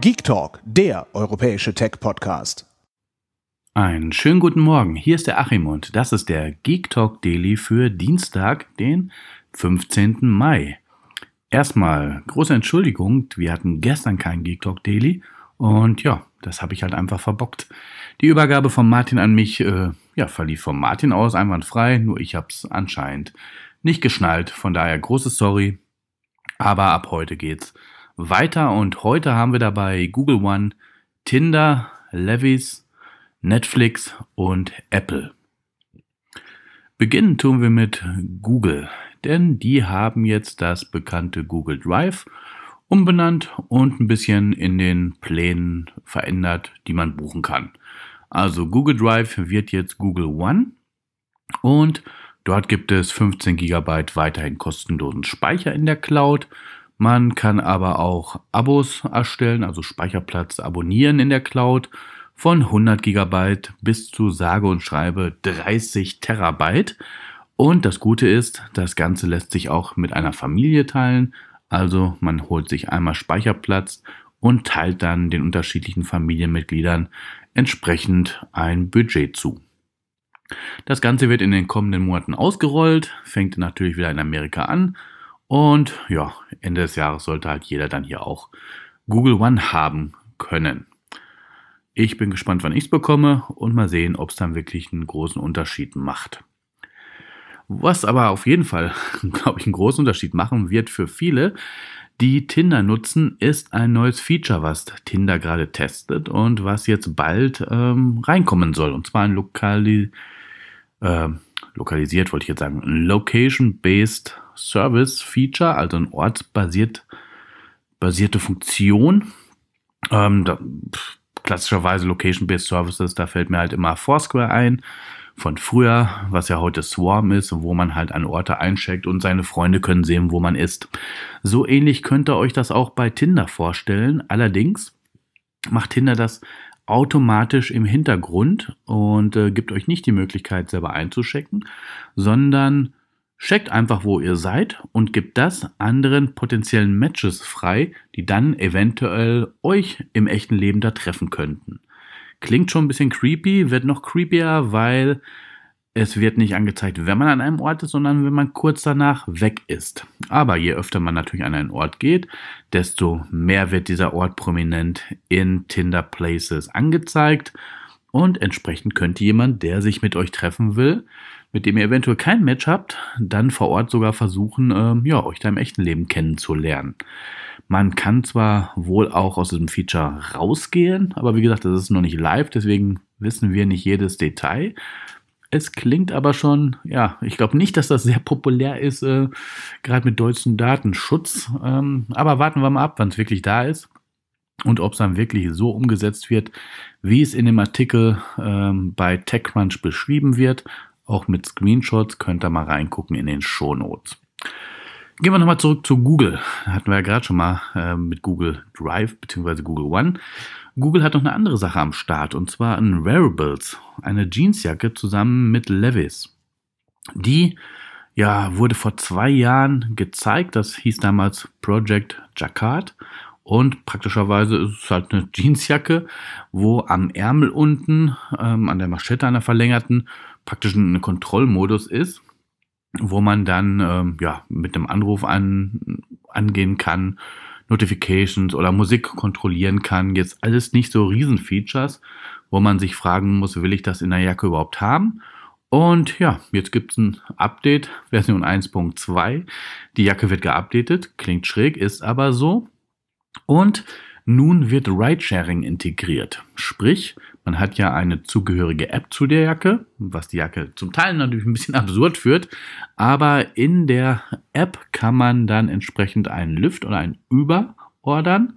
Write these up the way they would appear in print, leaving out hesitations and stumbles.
Geek Talk, der europäische Tech-Podcast. Einen schönen guten Morgen, hier ist der Achim und das ist der Geek Talk Daily für Dienstag, den 15. Mai. Erstmal große Entschuldigung, wir hatten gestern keinen Geek Talk Daily und ja, das habe ich halt einfach verbockt. Die Übergabe von Martin an mich verlief von Martin aus einwandfrei, nur ich habe es anscheinend nicht geschnallt, von daher große Sorry, aber ab heute geht's weiter und heute haben wir dabei Google One, Tinder, Levis, Netflix und Apple. Beginnen tun wir mit Google, denn die haben jetzt das bekannte Google Drive umbenannt und ein bisschen in den Plänen verändert, die man buchen kann. Also Google Drive wird jetzt Google One und dort gibt es 15 GB weiterhin kostenlosen Speicher in der Cloud. Man kann aber auch Abos erstellen, also Speicherplatz abonnieren in der Cloud von 100 GB bis zu sage und schreibe 30 Terabyte. Und das Gute ist, das Ganze lässt sich auch mit einer Familie teilen. Also man holt sich einmal Speicherplatz und teilt dann den unterschiedlichen Familienmitgliedern entsprechend ein Budget zu. Das Ganze wird in den kommenden Monaten ausgerollt, fängt natürlich wieder in Amerika an. Und ja, Ende des Jahres sollte halt jeder dann hier auch Google One haben können. Ich bin gespannt, wann ich es bekomme und mal sehen, ob es dann wirklich einen großen Unterschied macht. Was aber auf jeden Fall, glaube ich, einen großen Unterschied machen wird für viele, die Tinder nutzen, ist ein neues Feature, was Tinder gerade testet und was jetzt bald reinkommen soll. Und zwar ein Location-Based Service Feature, also ein ortsbasierte Funktion. Klassischerweise Location-Based Services, da fällt mir halt immer Foursquare ein von früher, was ja heute Swarm ist, wo man halt an Orte eincheckt und seine Freunde können sehen, wo man ist. So ähnlich könnt ihr euch das auch bei Tinder vorstellen. Allerdings macht Tinder das automatisch im Hintergrund und gibt euch nicht die Möglichkeit, selber einzuchecken, sondern checkt einfach, wo ihr seid und gebt das anderen potenziellen Matches frei, die dann eventuell euch im echten Leben da treffen könnten. Klingt schon ein bisschen creepy, wird noch creepier, weil es wird nicht angezeigt, wenn man an einem Ort ist, sondern wenn man kurz danach weg ist. Aber je öfter man natürlich an einen Ort geht, desto mehr wird dieser Ort prominent in Tinder Places angezeigt. Und entsprechend könnte jemand, der sich mit euch treffen will, mit dem ihr eventuell kein Match habt, dann vor Ort sogar versuchen, euch da im echten Leben kennenzulernen. Man kann zwar wohl auch aus diesem Feature rausgehen, aber wie gesagt, das ist noch nicht live, deswegen wissen wir nicht jedes Detail. Es klingt aber schon, ja, ich glaube nicht, dass das sehr populär ist, gerade mit deutschem Datenschutz. Aber warten wir mal ab, wann es wirklich da ist und ob es dann wirklich so umgesetzt wird, wie es in dem Artikel bei TechCrunch beschrieben wird. Auch mit Screenshots könnt ihr mal reingucken in den Shownotes. Gehen wir nochmal zurück zu Google. Da hatten wir ja gerade schon mal mit Google Drive bzw. Google One. Google hat noch eine andere Sache am Start und zwar ein Wearables, eine Jeansjacke zusammen mit Levis. Die wurde vor 2 Jahren gezeigt, das hieß damals Project Jacquard und praktischerweise ist es halt eine Jeansjacke, wo am Ärmel unten, an der Manschette, an der verlängerten, praktisch ein Kontrollmodus ist, wo man dann mit einem Anruf angehen kann, Notifications oder Musik kontrollieren kann. Jetzt alles nicht so Riesenfeatures, wo man sich fragen muss, will ich das in der Jacke überhaupt haben? Und ja, jetzt gibt es ein Update, Version 1.2. Die Jacke wird geupdatet, klingt schräg, ist aber so. Und nun wird Ridesharing integriert. Sprich, man hat ja eine zugehörige App zu der Jacke, was die Jacke zum Teil natürlich ein bisschen absurd führt, aber in der App kann man dann entsprechend einen Lyft oder einen Uber ordern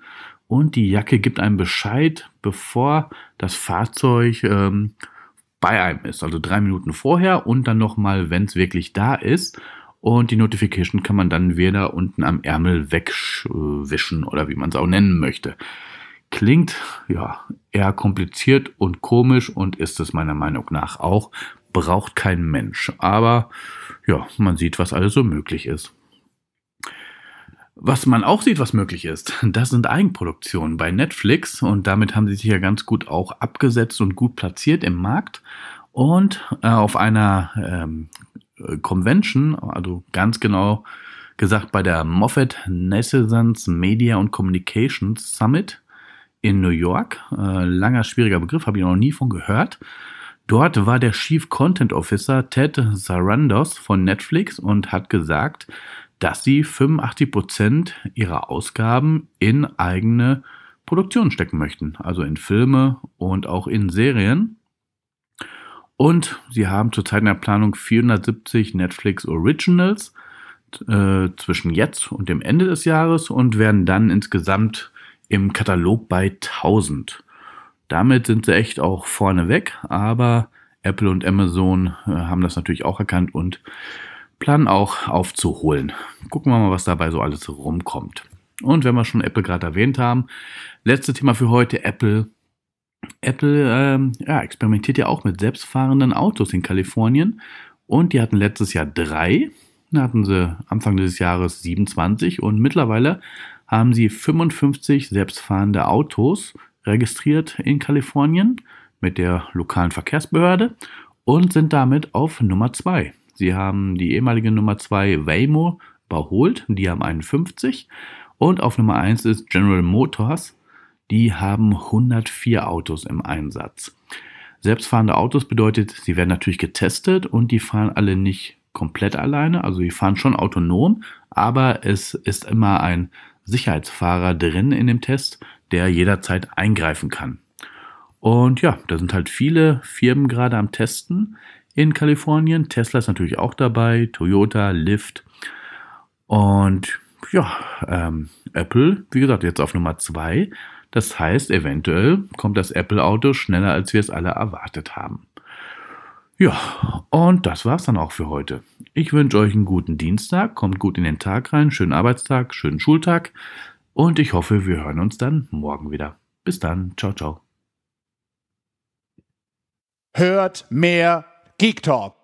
und die Jacke gibt einem Bescheid, bevor das Fahrzeug bei einem ist, also 3 Minuten vorher und dann nochmal, wenn es wirklich da ist. Und die Notification kann man dann wieder unten am Ärmel wegwischen oder wie man es auch nennen möchte. Klingt eher kompliziert und komisch und ist es meiner Meinung nach auch. Braucht kein Mensch, aber man sieht, was alles so möglich ist. Was man auch sieht, was möglich ist, das sind Eigenproduktionen bei Netflix, und damit haben sie sich ja ganz gut auch abgesetzt und gut platziert im Markt. Und auf einer Convention, also ganz genau gesagt bei der Moffett Nascence Media and Communications Summit in New York, langer schwieriger Begriff, habe ich noch nie von gehört. Dort war der Chief Content Officer Ted Sarandos von Netflix und hat gesagt, dass sie 85% ihrer Ausgaben in eigene Produktionen stecken möchten, also in Filme und auch in Serien. Und sie haben zurzeit in der Planung 470 Netflix Originals zwischen jetzt und dem Ende des Jahres und werden dann insgesamt im Katalog bei 1000. Damit sind sie echt auch vorneweg, aber Apple und Amazon haben das natürlich auch erkannt und planen auch aufzuholen. Gucken wir mal, was dabei so alles rumkommt. Und wenn wir schon Apple gerade erwähnt haben, letztes Thema für heute, Apple. Apple experimentiert ja auch mit selbstfahrenden Autos in Kalifornien. Und die hatten letztes Jahr 3, dann hatten sie Anfang dieses Jahres 27 und mittlerweile haben sie 55 selbstfahrende Autos registriert in Kalifornien mit der lokalen Verkehrsbehörde und sind damit auf Nummer 2. Sie haben die ehemalige Nummer 2 Waymo überholt, die haben 51. Und auf Nummer 1 ist General Motors, die haben 104 Autos im Einsatz. Selbstfahrende Autos bedeutet, sie werden natürlich getestet und die fahren alle nicht komplett alleine, also die fahren schon autonom, aber es ist immer ein Sicherheitsfahrer drin in dem Test, der jederzeit eingreifen kann. Und ja, da sind halt viele Firmen gerade am Testen in Kalifornien. Tesla ist natürlich auch dabei, Toyota, Lyft und ja, Apple, wie gesagt, jetzt auf Nummer 2. Das heißt, eventuell kommt das Apple-Auto schneller, als wir es alle erwartet haben. Ja, und das war's dann auch für heute. Ich wünsche euch einen guten Dienstag, kommt gut in den Tag rein, schönen Arbeitstag, schönen Schultag und ich hoffe, wir hören uns dann morgen wieder. Bis dann, ciao, ciao. Hört mehr Geek Talk.